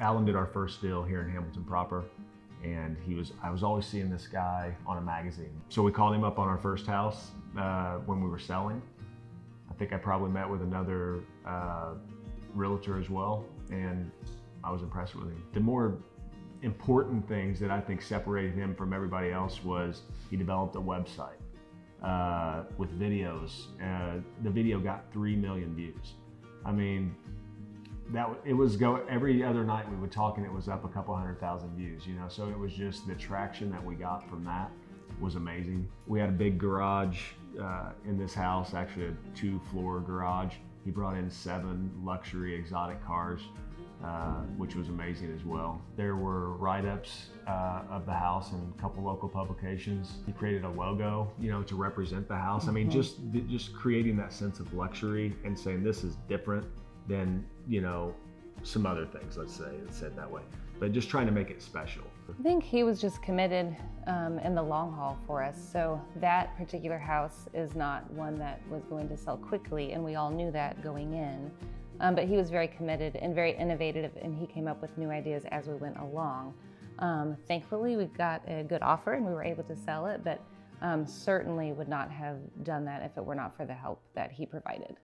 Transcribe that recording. Alan did our first deal here in Hamilton proper, and I was always seeing this guy on a magazine. So we called him up on our first house when we were selling. I think I probably met with another realtor as well, and I was impressed with him. The more important things that I think separated him from everybody else was he developed a website with videos. The video got 3 million views. I mean, every other night we would talk and it was up a couple 100,000 views, you know? So it was just the traction that we got from that was amazing. We had a big garage in this house, actually a 2-floor garage. He brought in 7 luxury exotic cars, which was amazing as well. There were write-ups of the house in a couple local publications. He created a logo, you know, to represent the house. I mean, just creating that sense of luxury and saying this is different than, you know, some other things, let's say, it's said that way. But just trying to make it special. I think he was just committed in the long haul for us. So that particular house is not one that was going to sell quickly, and we all knew that going in. But he was very committed and very innovative, and he came up with new ideas as we went along. Thankfully, we got a good offer and we were able to sell it, but certainly would not have done that if it were not for the help that he provided.